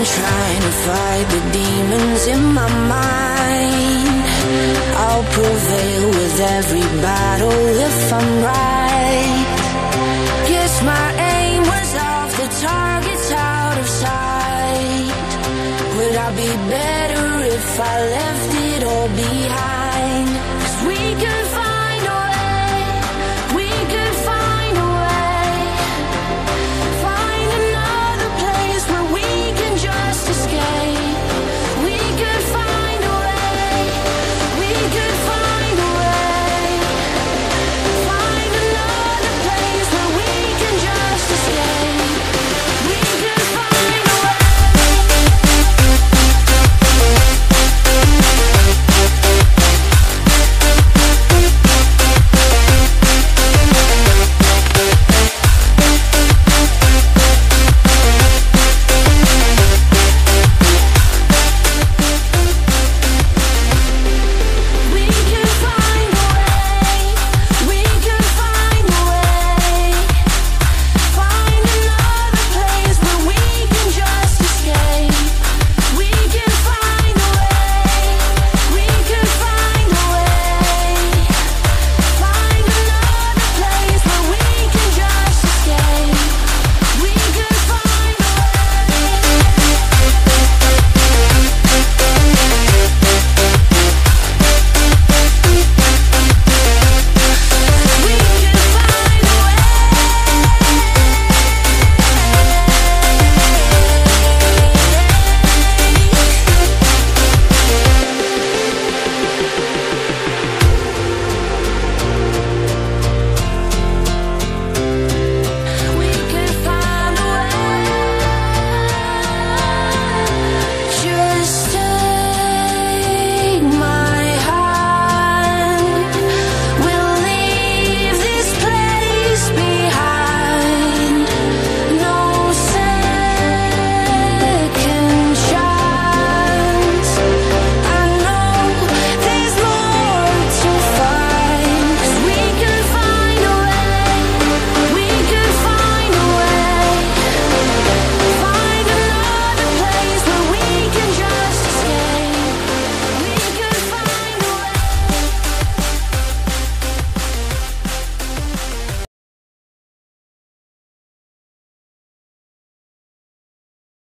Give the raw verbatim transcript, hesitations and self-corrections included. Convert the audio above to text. been trying to fight the demons in my mind. I'll prevail with every battle if I'm right. Guess my aim was off, the target's out of sight. Would I be better if I left?